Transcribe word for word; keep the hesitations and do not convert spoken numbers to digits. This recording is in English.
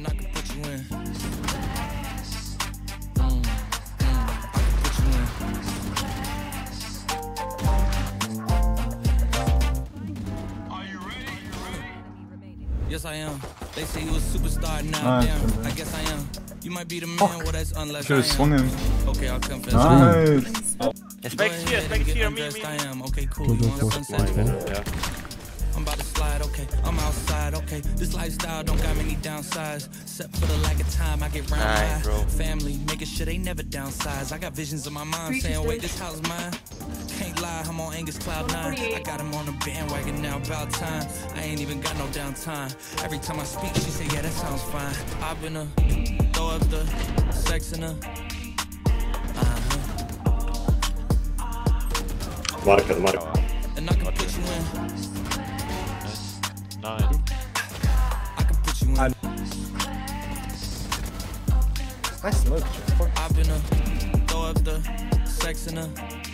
and I can put you in. Mm, mm, I can put you in. Are you ready? Are you ready? Yes, I am. They say you a superstar now. Damn, I guess I am. You might be the man. Well, that's unless I am. Okay, I'll confess. Nice. Specs here, specs here, me, me. I am. Okay, cool. You want to sunset? Yeah. I'm about to slide, okay, I'm outside, okay. This lifestyle don't got many downsides, except for the lack of time I get round high. Family, making sure they never downsize. I got visions in my mind saying, wait, this house is mine. Can't lie, I'm on Angus Cloud nine. I got him on the bandwagon now, about time. I ain't even got no downtime. Every time I speak, she say, yeah, that sounds fine. I've been a, throw up the sex in a, uh-huh. Marker, marker. And I can put you in. Nine. I can put you in. Nice look. I've been a throw up the sex in a